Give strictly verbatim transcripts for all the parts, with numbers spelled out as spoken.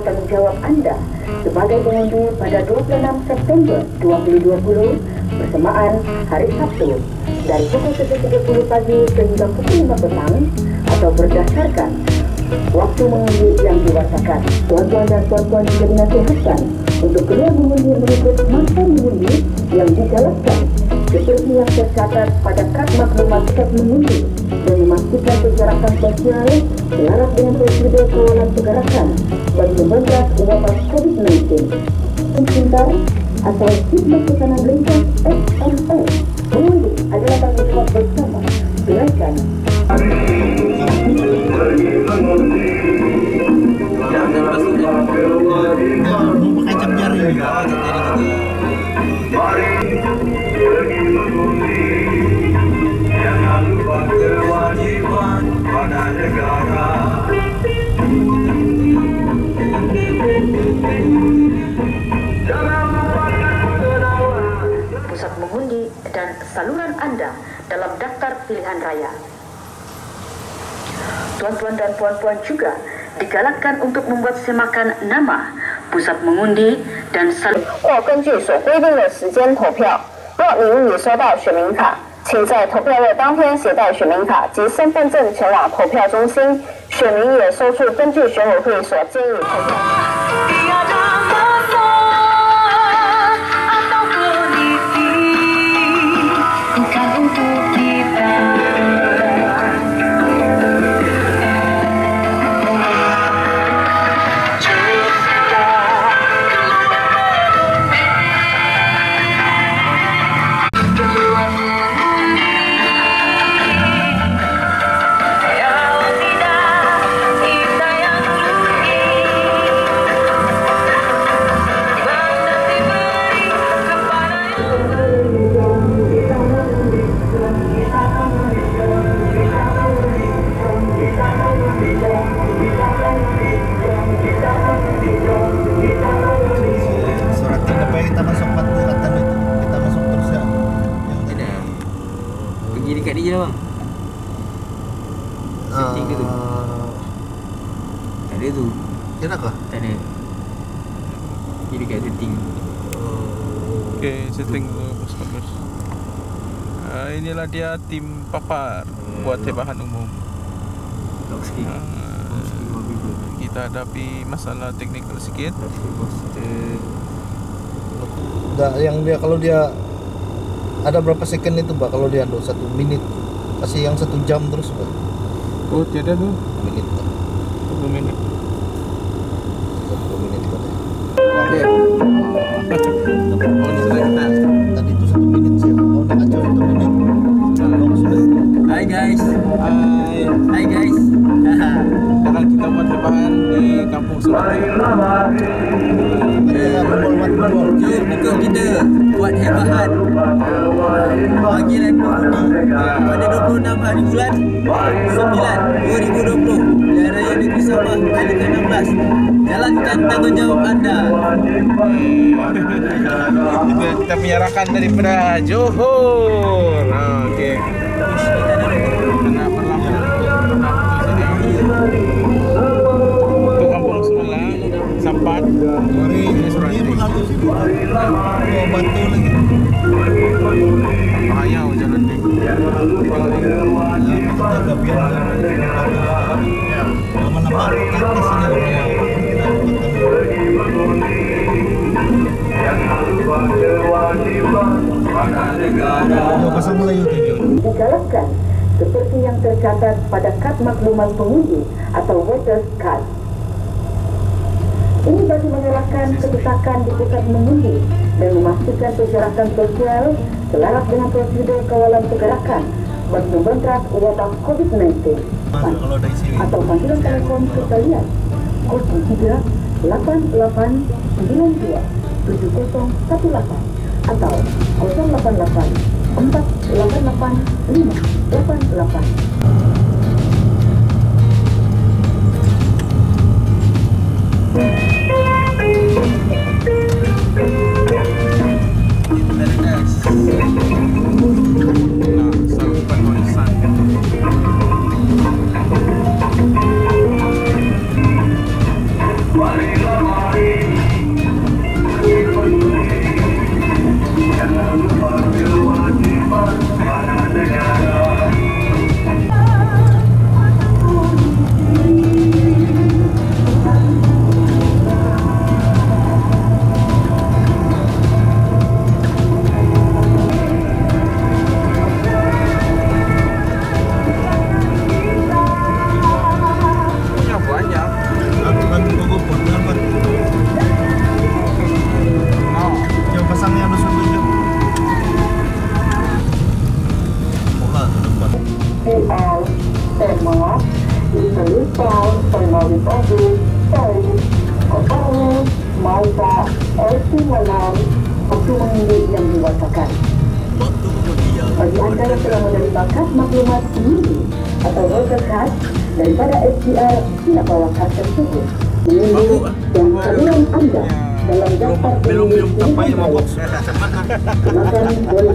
Tanggung jawab Anda sebagai pengunjung pada dua puluh enam September dua ribu dua puluh bersamaan hari Sabtu dari pukul tujuh tiga puluh pagi hingga pukul lima petang atau berdasarkan waktu mengunjung yang diwasakan. Tuan-tuan dan puan-puan juga dinasihatkan untuk keluar mengunjung berikut masa mengunjung yang dijelaskan seperti yang tercatat pada kad maklumat set mengunjung dan memastikan pergerakan sosial selaras dengan prosedur pengelolaan pergerakan bagi mencegah wabah COVID sembilan belas. Sebentar, atau siklus tekanan lintas S M S, mengunjung adalah tanggung jawab bersama. Silakan. Jangan pastinya bukan jam jari. Jangan lupa kewajiban pada negara. Pusat mengundi dan saluran Anda dalam daftar pilihan raya. Tuan-tuan dan puan-puan juga digalakkan untuk membuat semakan nama pusat mengundi dan saluran. Oke, setting customer. Uh, inilah dia tim papar buat tebahan umum. Uh, kita hadapi masalah teknikal sedikit. Nah, yang dia kalau dia ada berapa second itu, Pak? Kalau dia ada satu menit, kasih yang satu jam terus, Pak. Oh, tidak tuh. Menit. Satu menit. Satu menit, Pak. Tadi itu satu menit sih, mau kacau satu menit. Hai guys, hai, hai guys. Sekarang kita mau tebahan di kampung Surabaya. Betul, kita buat tebahan bagi pengundi pada dua puluh enam hari bulan sembilan dua ribu dua puluh Hari Raya Negeri Sabah kali ke enam belas. Jalankan tanggung jawab Anda. Kita, kita menyerahkan daripada Johor. Nah, okey. Untuk kampung Semelang, Sampan, Mari, Surati. Oh, bantu lagi. Bahaya jalan ni. Kita biar aman-aman di sini. Seperti yang tercatat pada kad maklumat pengundi atau voters card. Ini bagi mengerahkan kebijakan di pusat mengundi dan memastikan pergerakan sosial selaras dengan prosedur kawalan pergerakan dan mendongkrak wabah covid sembilan belas. Atau panggilan telepon kita lihat nol tiga delapan delapan sembilan dua tujuh nol satu delapan atau nol delapan delapan empat delapan delapan lima delapan delapan. Bagi Anda yang telah menerima kad maklumat sendiri atau roster kad daripada S P R, tidak bawa kad tersebut. Ini yang kalian Anda dalam daftar pemilih ini, maka boleh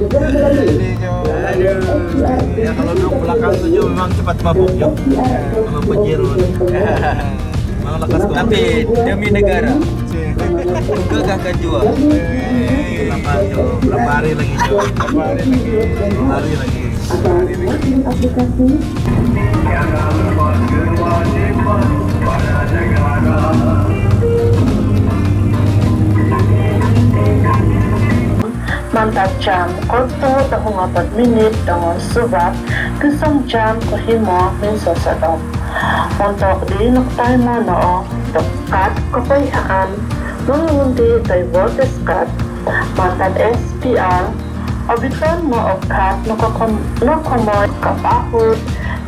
juga melalui ya kalau duduk belakang saja memang cepat mabuk ya, sama penjirun. Tapi demi negara gagahkan jua. Berapa hari lagi jua? Berapa hari lagi? Berapa hari lagi? Berapa hari lagi? Aplikasi yang berkewajiban pada negara. Mantap jam koto tahungapat minit dengan sebab kesam jam kohima minsosadom. Untuk di nuktai mono dekat kebayaan mengundi taibotes kat mantan S P R obitan mo okat nukomoy kapahut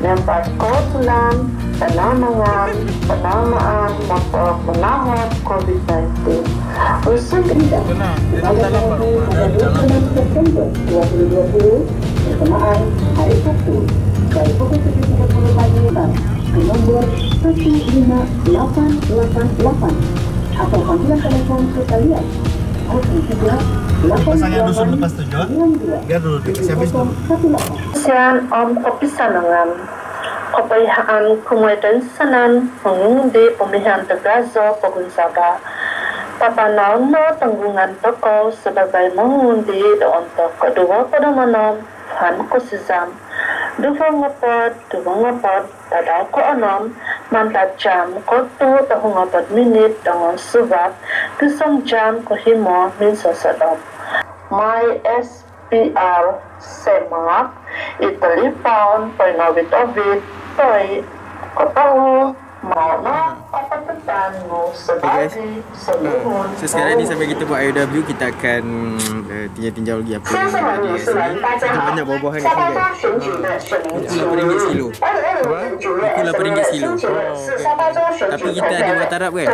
nempat kotulan penanangan penamaan maka menahot covid sembilan belas usul tidak pada hari dua puluh dua puluh bersamaan hari Sabtu dari pukul tujuh tiga puluh pagi nomor satu lima delapan delapan delapan atau panggilan telepon kita lihat nol tiga delapan delapan delapan enam dua biar dulu di S M S dulu. Sian om kepisanangan kebayaan kemudian senan mengundi pemilihan tegazo pengusaha papanalno tanggungan toko sebagai mengundi untuk kedua pada manom han kusizam Dufang ngapot, dufang ngapot, pada aku enam, mantap jam, kotu, tahu ngapot minit, dengan sebab, kesam jam, kohimo, min sosadom. My S P R, semak, itali pound, penawit ovid, toy, kotahu, mana, apa tetanmu, sebagi, sebelum. So sekarang ni sampai kita buat I O W, kita akan tinjau-tinjau lagi apa yang ada di sini. Kita banyak buah-buahan kat sini kan? Pukul lapan ringgit kilo. Pukul lapan ringgit kilo. Tapi kita ada matarap kan?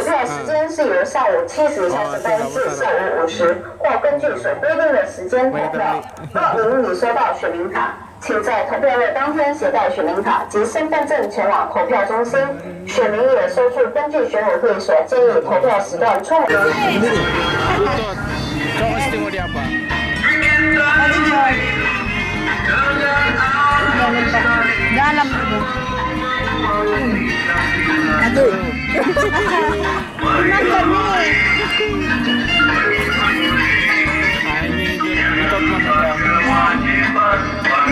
Haa 请在投票页当天写到选民卡及身份证前往投票中心选民也收据登记选委会所建议投票时段处。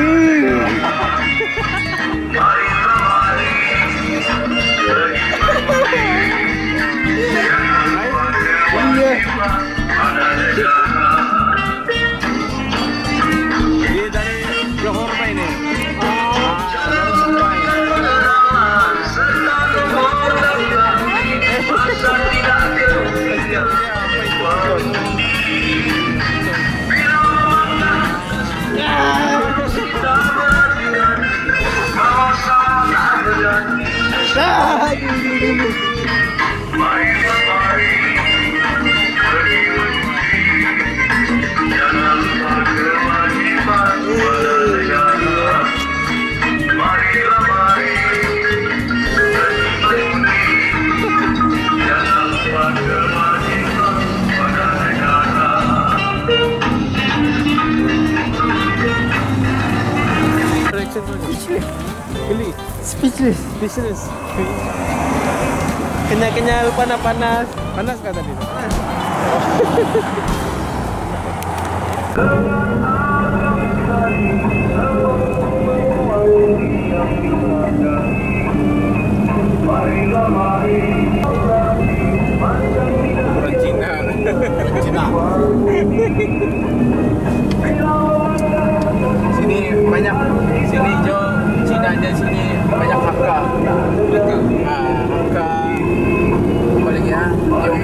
Dia dari Johor ini. Ah, Speechless. Speechless. Kenyal-kenyal, panas-panas. Panas kah tadi? Panas. Orang Cina. Cina. Sini banyak. Sini hijau. Cina aja sini banyak Hakka. Hakka. Balik ya. Johor.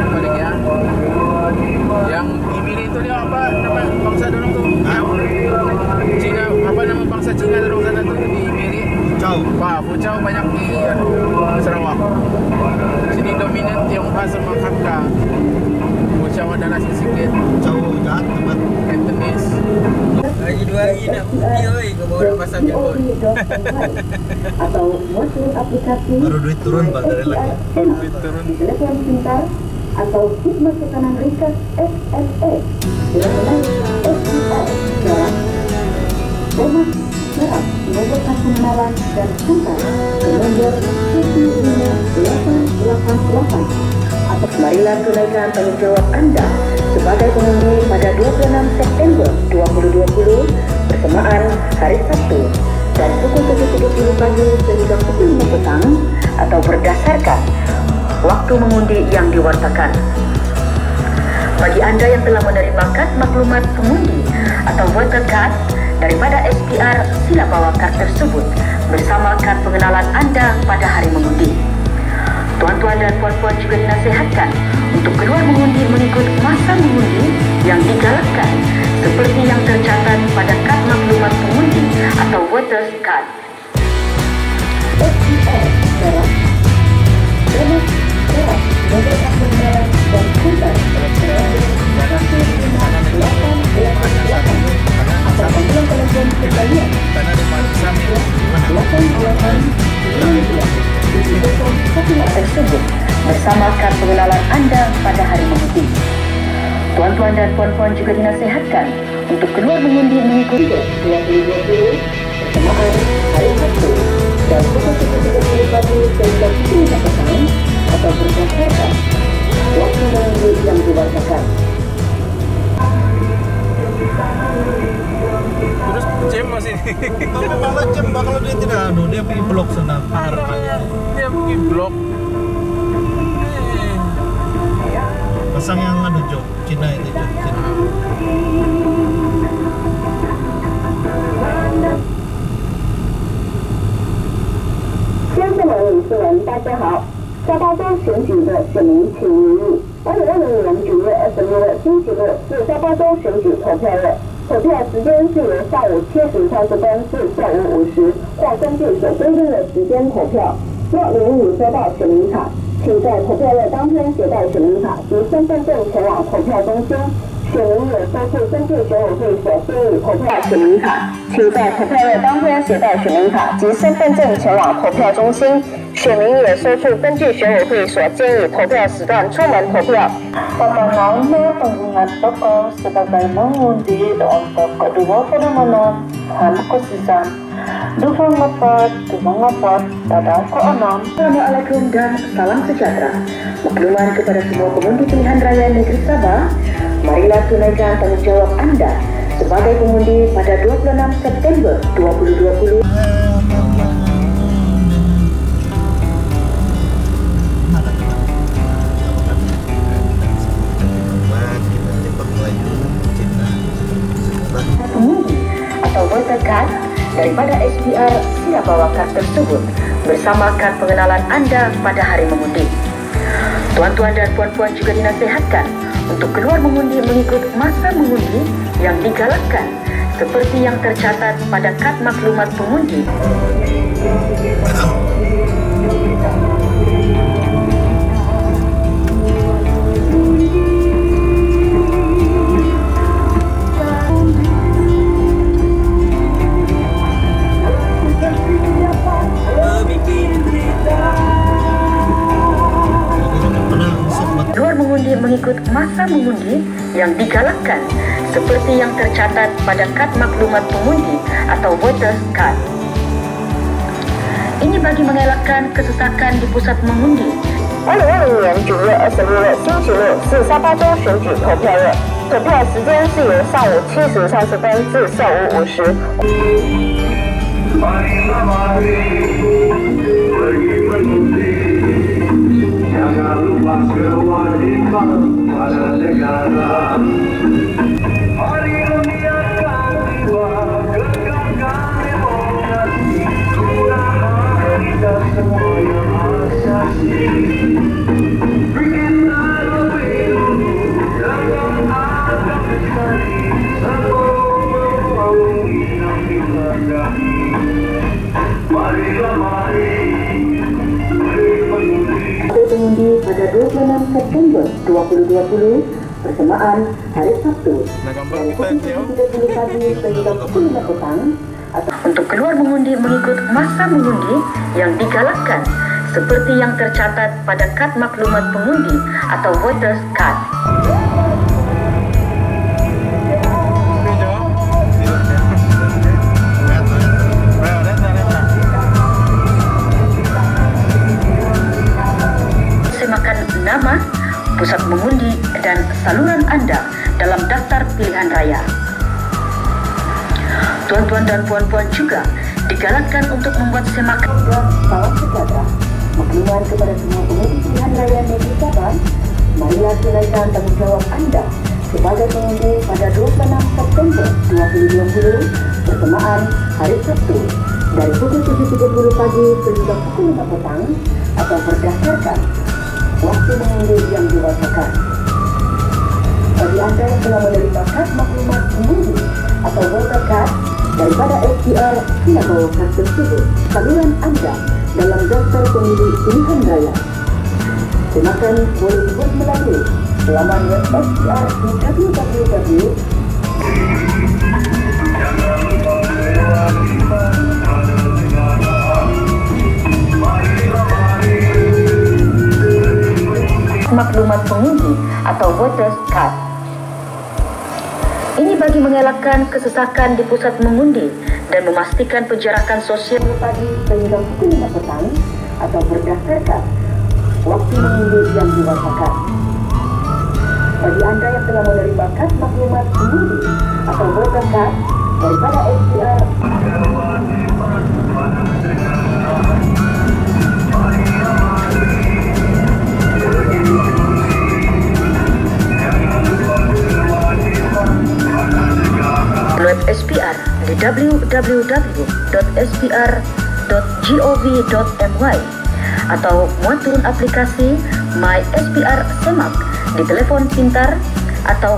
Balik ya. Yang dipilih itu dia apa nama bangsa dorong tu? Cina. Apa nama bangsa Cina dorong sana tu dipilih? Fucau. Wah, Fucau banyak di Sarawak. Sini dominan Tionghoa sama Hakka. Fucau adalah sedikit. Fucau jahat tempat Cantonese. Lagi dua hari nak pergi oi ke bawah pasar Johor. Atau muncul aplikasi. Baru duit turun baterai lagi. Baru duit turun. Telepon pintar atau khidmat tekanan ringkas S M S. Dengan S P R. Dengan jarak menjadi kenalan dan pintar. Dengan tujuh lima delapan delapan delapan. Marilah tunaikan tanggung jawab anda sebagai pengemudi pada dua puluh enam September dua ribu dua puluh bersamaan hari Sabtu dan pukul tujuh tiga puluh pagi sehingga pukul lima petang atau berdasarkan waktu mengundi yang diwartakan. Bagi anda yang telah menerima kad maklumat pengundi atau voter card daripada S P R, sila bawa kad tersebut bersama kad pengenalan anda pada hari mengundi. Tuan-tuan dan puan-puan juga dinasihatkan untuk keluar mengundi mengikut masa mengundi yang digalakkan seperti yang tercatat pada kad maklumat pengundi atau voters card. S P R merah, merah, merah, merah, merah, dan kuda merah, merah, merah, belakang, belakang, belakang, atau belakang belakang kembalian, belakang belakang, belakang. Diberikan setiap tersebut bersama kad pengenalan anda pada hari mengundi. Tuan-tuan dan puan-puan juga dinasihatkan untuk keluar mengundi mengikuti dua ribu dua puluh bersamaan hari Sabtu dan pukul tujuh tiga puluh pagi sehingga pukul lima petang atau berdasarkan waktu mengundi yang diwartakan. Terus jam masih ini. Kalau malah jam bakal dia tidak aduh dia pergi blok sana. Parahnya dia pergi blok. Pasang yang aduh jok Cina itu jok Cina. Yang 投票时间是由下午七时开始公示，下午五时或根据所规定的时间投票。若您已收到选民卡，请在投票日当天携带选民卡及身份证前往投票中心。选民也收据根据选委会所建议投票选民卡，请在投票日当天携带选民卡及身份证前往投票中心。选民也收据根据选委会所建议投票时段出门投票。 Pemohonnya mengingat tokoh sebagai mengundi untuk ke-dua puluh enam hari kesisa. Dukung lepas, dukung lepas, pada ke-enam. Assalamualaikum dan salam sejahtera. Makluman kepada semua pengundi pilihan raya negeri Sabah, marilah tunaikan tanggung jawab anda sebagai pengundi pada dua puluh enam September dua ribu dua puluh. Daripada S P R, sila bawa kad tersebut bersama kad pengenalan anda pada hari mengundi. Tuan-tuan dan puan-puan juga dinasihatkan untuk keluar mengundi mengikut masa mengundi yang digalakkan seperti yang tercatat pada kad maklumat pengundi. Keluar mengundi mengikut masa mengundi yang digalakkan seperti yang tercatat pada kad maklumat pengundi atau voter card. Ini bagi mengelakkan kesesakan di pusat mengundi. Jangan lupa kewajiban pada negara. Mari uniatkan jiwa, genggamkan demokrasi, gunakan kita semua yang asasi. Bikin lebih dulu dengan agam sekali, sebelum membangun inang dihargai. Marilah mari. Pada dua puluh enam September dua ribu dua puluh bersamaan hari Sabtu dari pukul tujuh tiga puluh pagi hingga pukul lima petang untuk keluar mengundi mengikut masa mengundi yang digalakkan seperti yang tercatat pada kad maklumat pengundi atau voters card. Nama, pusat mengundi, dan saluran Anda dalam daftar pilihan raya. Tuan-tuan dan puan-puan juga digalakkan untuk membuat semak salam sejahtera, maklumat kepada semua pengundi pilihan raya negeri Sabah. Marilah tunaikan tanggung jawab Anda sebagai pengundi pada dua puluh enam September dua ribu dua puluh bersamaan hari Sabtu dari pukul tujuh tiga puluh pagi hingga pukul lima petang atau berdasarkan waktu mengundi yang diwajibkan. Bagi Anda yang telah menerima kad maklumat pengundi atau voter card daripada S P R, tidak bawa kad tersebut saluran Anda dalam daftar pengundi pilihan raya. Silakan boleh ikut melalui laman web S P R di w w w titik maklumat pengundi atau voters card. Ini bagi mengelakkan kesesakan di pusat mengundi dan memastikan penjarakan sosial pagi hingga pukul lima petang atau berdasarkan waktu mengundi yang diwajibkan. Bagi Anda yang telah menerima kad maklumat pengundi atau voters card daripada S P R. S P R di w w w titik s p r titik gov titik m y atau muat turun aplikasi My S P R Semak di telepon pintar atau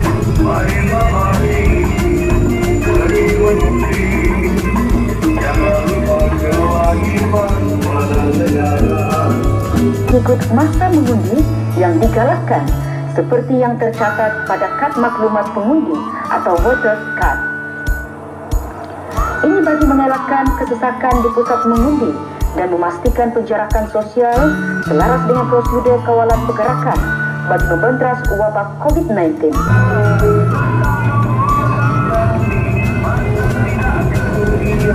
ikut masa mengundi yang digalakkan seperti yang tercatat pada kad maklumat pengundi atau voter card. Ini bagi mengelakkan kesesakan di pusat mengundi dan memastikan penjarakan sosial selaras dengan prosedur kawalan pergerakan bagi membenteras wabak COVID sembilan belas. Jangan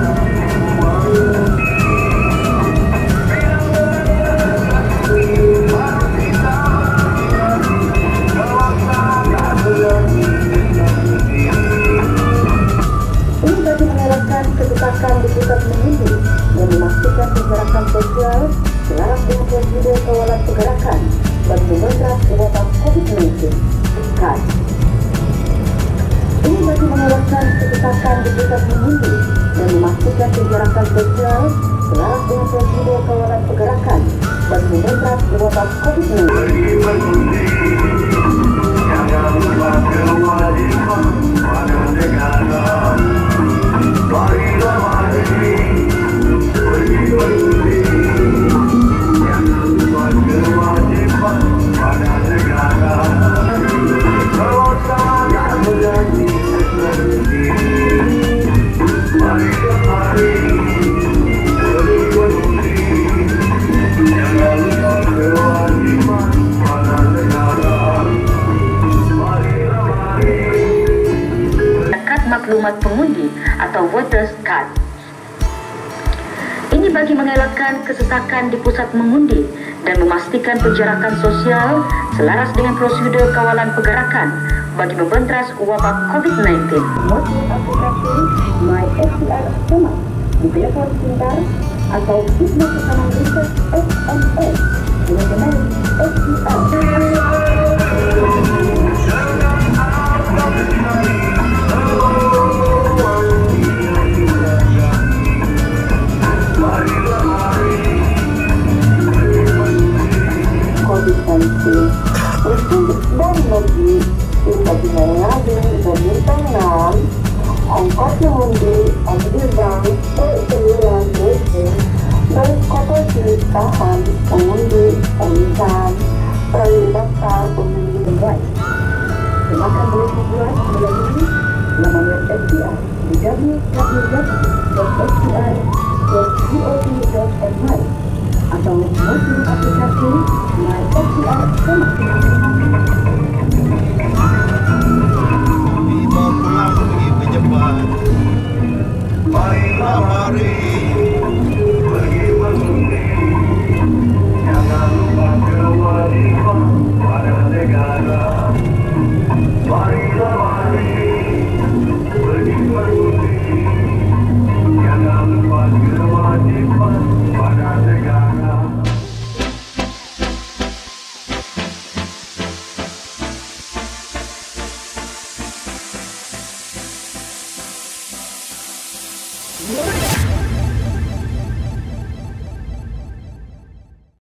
lupa kewajiban pada negara. maklumat pengundi atau voters card. Ini bagi mengelakkan kesesakan di pusat mengundi dan memastikan penjarakan sosial selaras dengan prosedur kawalan pergerakan bagi membenteras wabak COVID sembilan belas. Motif aplikasi My S P R Hemat di telepon pintar atau bisnis pesanan riset S M S dengan kembali S P R. Untuk dan bagi ongkos mengundi, pengundi, atau muncul aplikasi My S P R dibawa pulang pergi pejabat. Marilah mari pergi mengundi, jangan lupa kewajiban pada negara. Marilah mari pergi mengundi, jangan lupa kewajiban pada negara. What?